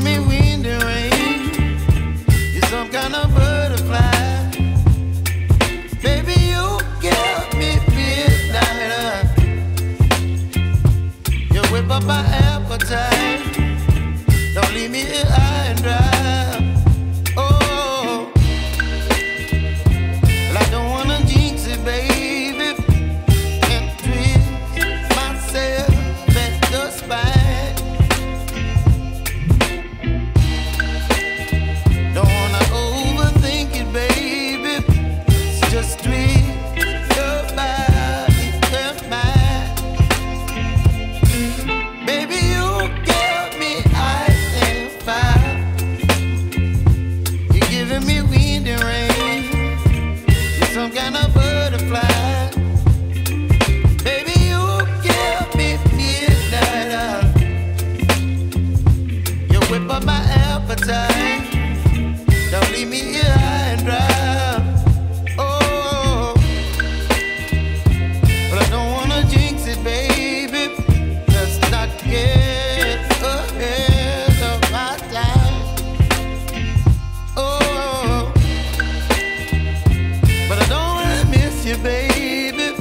Give me wind and rain. You're some kind of butterfly. Baby, you give me midnight. You whip up my appetite. Don't leave me here high and dry. Don't leave me here high and dry. Oh, but I don't wanna jinx it, baby. Let's not get ahead of my time. Oh, but I don't wanna miss you, baby.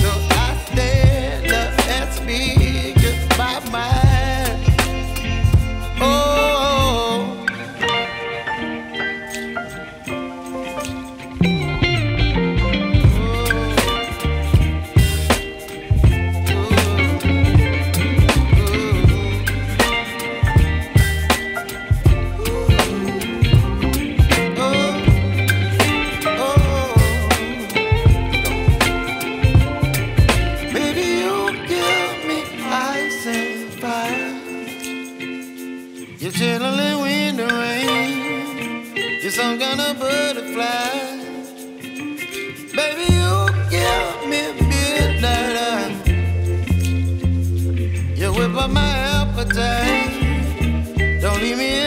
So I stand up and speak just my mind. You're chilling when the rain. You're some kind of butterfly. Baby, you give me midnight. You whip up my appetite. Don't leave me